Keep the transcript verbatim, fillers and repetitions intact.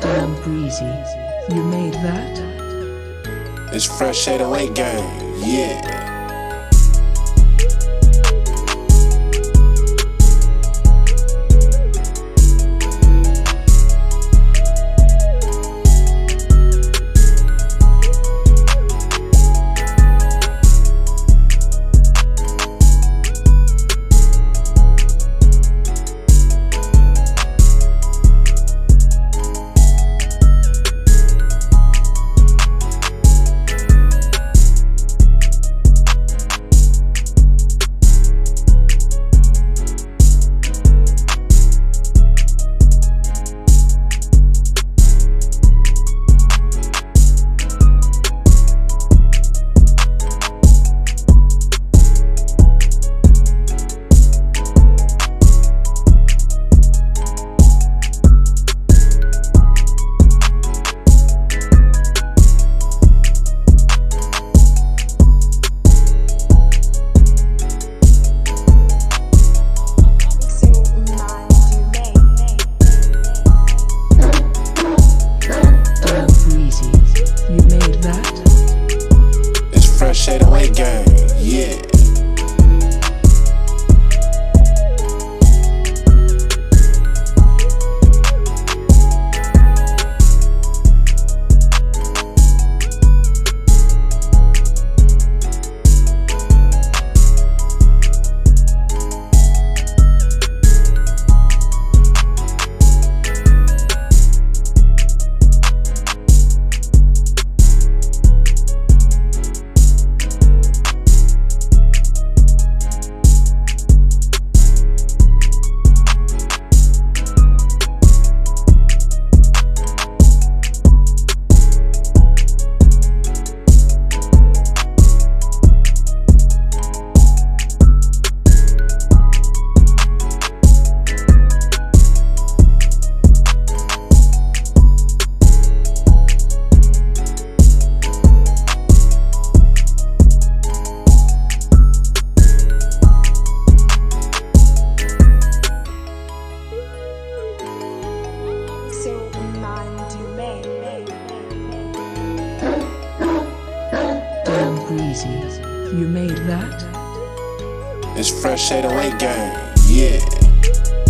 Damn breezy, you made that? It's fresh eight oh eight gang, yeah. eight oh eight gang, yeah. Breezy, you made that? It's fresh eight oh eight gang, yeah.